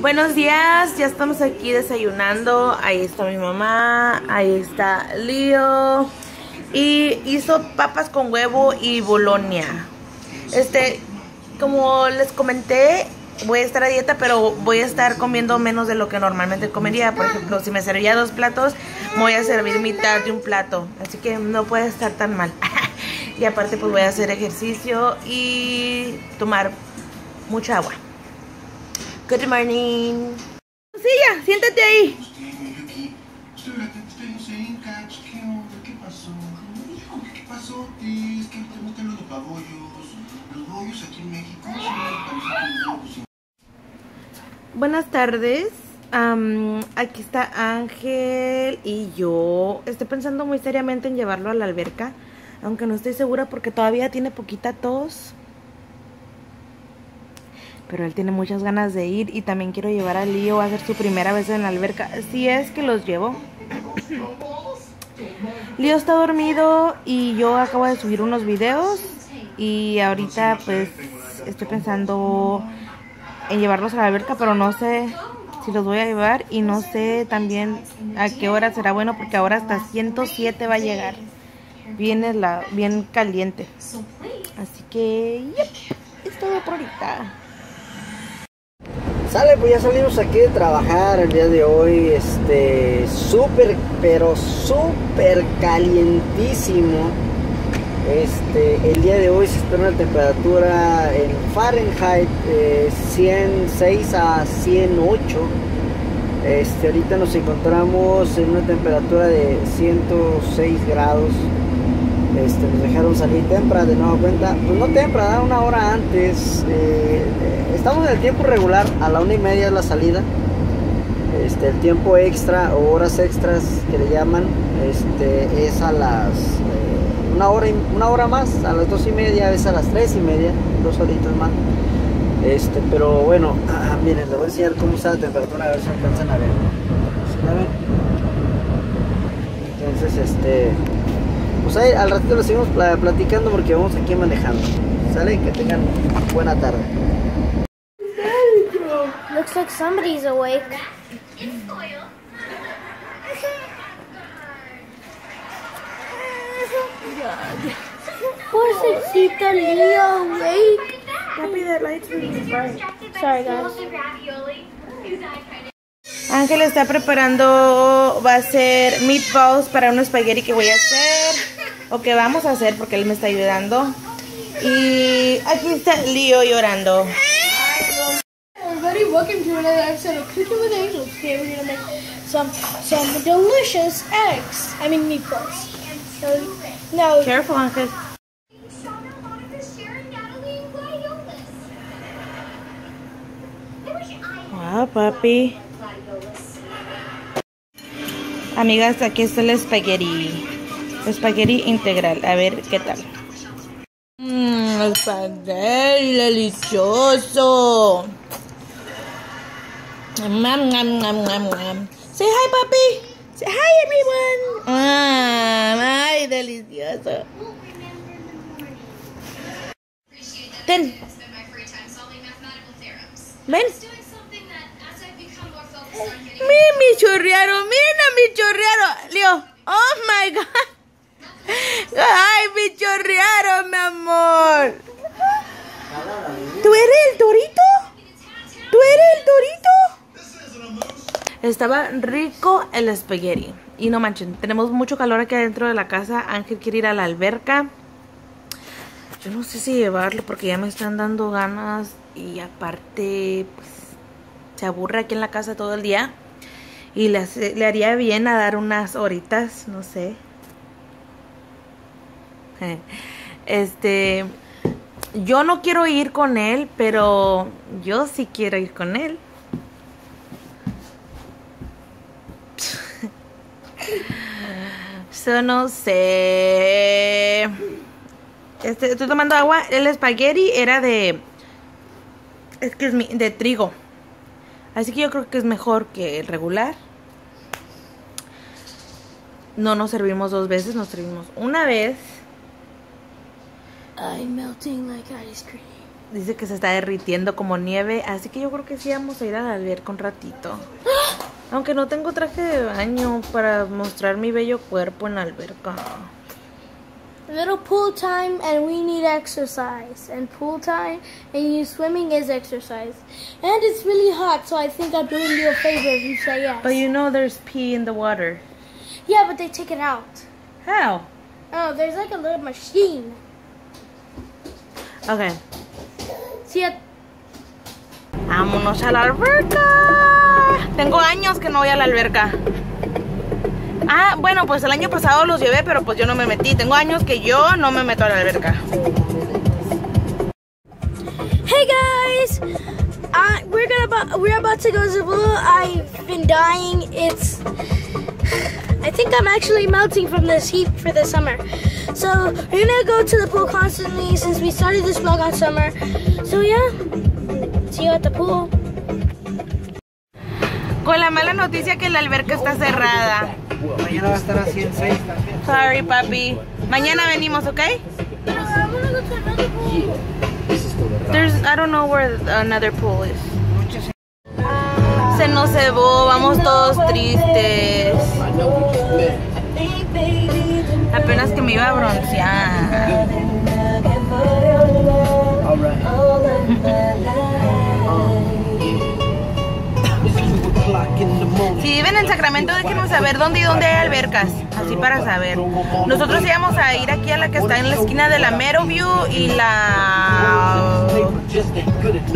Buenos días, ya estamos aquí desayunando. Ahí está mi mamá, ahí está Lío. Y hizo papas con huevo y bolonia. Como les comenté, voy a estar a dieta, pero voy a estar comiendo menos de lo que normalmente comería. Por ejemplo, si me servía 2 platos, me voy a servir mitad de un plato. Así que no puede estar tan mal. Y aparte pues voy a hacer ejercicio y tomar mucha agua. Good morning. Silla, siéntate ahí. ¿Qué pasó? ¿Qué pasó? Es que te gustan los babollos. Los babollos aquí en México son... Buenas tardes. Aquí está Ángel y yo. Estoy pensando muy seriamente en llevarlo a la alberca, aunque no estoy segura porque todavía tiene poquita tos, pero él tiene muchas ganas de ir. Y también quiero llevar a Leo a hacer su primera vez en la alberca, si es que los llevo. Leo está dormido y yo acabo de subir unos videos, y ahorita pues estoy pensando en llevarlos a la alberca, pero no sé si los voy a llevar y no sé también a qué hora será bueno, porque ahora hasta 107 va a llegar. Bien caliente. Así que yep, es todo por ahorita. Sale, pues ya salimos aquí de trabajar el día de hoy. Súper, pero súper calientísimo. El día de hoy se espera una temperatura en Fahrenheit 106 a 108. Ahorita nos encontramos en una temperatura de 106 grados. Nos dejaron salir temprano, de nueva cuenta, pues no temprano, una hora antes. Estamos en el tiempo regular, a la 1:30 es la salida. El tiempo extra o horas extras que le llaman, es a las una hora más, a las 2:30, es a las 3:30, 2 horitas más. Pero bueno, miren, les voy a enseñar cómo está la temperatura, a ver si alcanzan a ver. Entonces, pues ahí al ratito lo seguimos platicando porque vamos aquí manejando. ¿Sale? Que tengan buena tarde. Looks like somebody's awake. Pobrecita Leo, awake. Ángel está preparando, va a hacer meatballs para un espagueti que voy a hacer, o que vamos a hacer porque él me está ayudando. Y aquí está Leo llorando. Everybody, welcome to another episode of Cooking with Angel. Today we're gonna make some delicious eggs. I mean meatballs. So, no. Careful, Ángel. Wow, papi. Amigas, aquí está el espagueti. Espagueti integral. A ver qué tal. Espagueti delicioso. Mam, mam, mam, mam, mam. Say hi, papi. Say hi, everyone. Ay, delicioso. Ten. Ven. Mi chorrearon, mira mi chorrearon, Leo. Oh my god. Ay, mi chorrearon, mi amor. ¿Tú eres el torito? ¿Tú eres el torito? Estaba rico el espagueti. Y no manchen, tenemos mucho calor aquí adentro de la casa. Ángel quiere ir a la alberca. Yo no sé si llevarlo porque ya me están dando ganas. Y aparte, pues, se aburre aquí en la casa todo el día. Y le haría bien a dar unas horitas, no sé. Yo no quiero ir con él, pero yo sí quiero ir con él. So, no sé. Estoy tomando agua. El espagueti era de trigo. Así que yo creo que es mejor que el regular. No nos servimos 2 veces, nos servimos una vez. I'm melting like ice cream. Dice que se está derritiendo como nieve, así que yo creo que sí vamos a ir a la alberca un ratito. Aunque no tengo traje de baño para mostrar mi bello cuerpo en la alberca. A little pool time and we need exercise. And pool time and you swimming is exercise. And it's really hot, so I think I'm doing you a favor if you say yes. But you know there's pee in the water. Yeah, but they take it out. How? Oh, there's like a little machine. Okay. Sí. Vámonos a la alberca. Tengo años que no voy a la alberca. Ah, bueno, pues el año pasado los llevé, pero pues yo no me metí. Tengo años que yo no me meto a la alberca. Hey guys, we're about to go to the pool. I've been dying. I think I'm actually melting from this heat for the summer. So we're gonna go to the pool constantly since we started this vlog on summer. So yeah, see you at the pool. Con la mala noticia que la alberca está cerrada. Mañana va a estar así en 6. Sorry, papi. Mañana venimos, ¿ok? Pero I'm gonna go to another pool. I don't know where another pool is. Se nos cebó, vamos todos tristes. Apenas que me iba a broncear. Si viven en Sacramento, déjenos saber dónde hay albercas, así para saber. Nosotros íbamos a ir aquí a la que está en la esquina de la Meadowview y la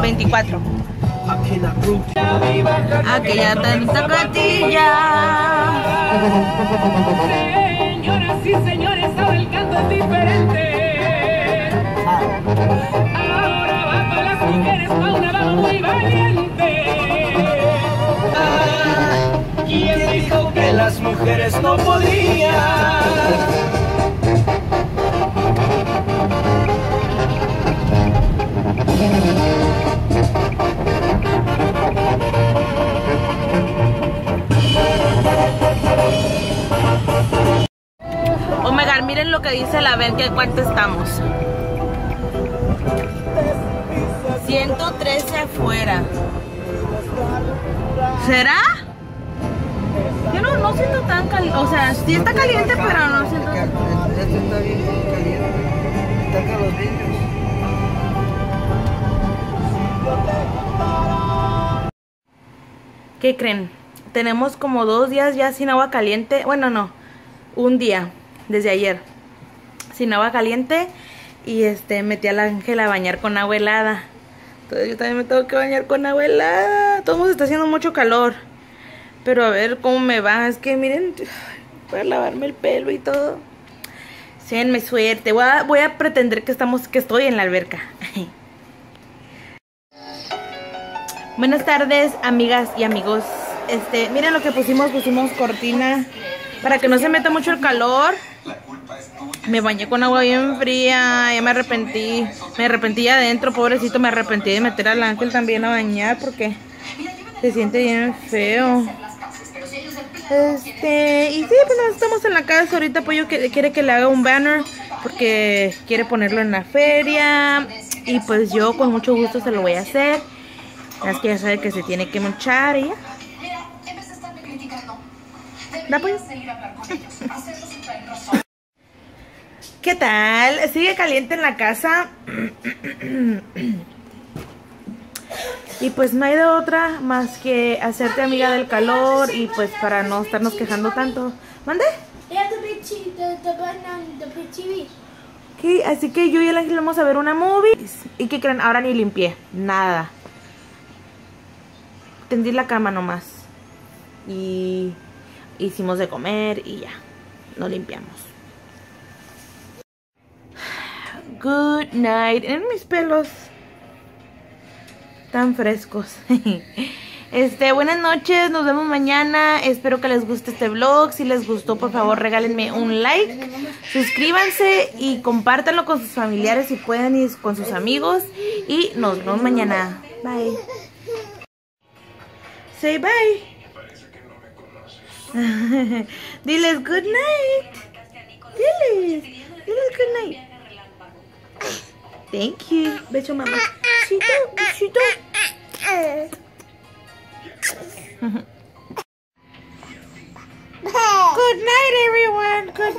24. Aquella tanta patilla. Sí, señores, ahora el canto es diferente. Ahora va para las mujeres, para una va muy valiente. Ah, ¿quién dijo que las mujeres no podían? Miren lo que dice la verga, que cuánto estamos. 113 afuera. ¿Será? Yo no siento tan caliente. O sea, sí está caliente, pero no siento. Esto está bien caliente. Taca los vidrios. ¿Qué creen? Tenemos como 2 días ya sin agua caliente. Bueno, no. Un día. Desde ayer, sin agua caliente, y metí al Ángel a bañar con agua helada. Entonces yo también me tengo que bañar con agua helada. Todo el mundo está haciendo mucho calor, pero a ver cómo me va. Es que miren, para lavarme el pelo y todo. Séanme suerte. Voy a pretender que estoy en la alberca. Buenas tardes, amigas y amigos. Miren lo que pusimos cortina para que no se meta mucho el calor. Me bañé con agua bien fría, ya me arrepentí adentro, pobrecito, me arrepentí de meter al Ángel también a bañar porque se siente bien feo. Y sí, pues estamos en la casa, ahorita Pollo quiere que le haga un banner porque quiere ponerlo en la feria y pues yo con mucho gusto se lo voy a hacer. Es que ya sabe que se tiene que manchar y ya. ¿Qué tal? Sigue caliente en la casa. Y pues no hay de otra más que hacerte amiga del calor y pues para no estarnos quejando tanto. ¿Mande? ¿Qué? Así que yo y el Ángel vamos a ver una movie. ¿Y qué creen? Ahora ni limpié, nada. Tendí la cama nomás. Y... hicimos de comer y ya, no limpiamos. Good night. En mis pelos tan frescos. Buenas noches, nos vemos mañana. Espero que les guste este vlog. Si les gustó, por favor, regálenme un like. Suscríbanse y compártanlo con sus familiares si pueden y con sus amigos. Y nos vemos mañana. Bye. Say bye. Diles good night. Diles good night. Thank you. Beso, mamá. Besito, besito. Good night, everyone. Good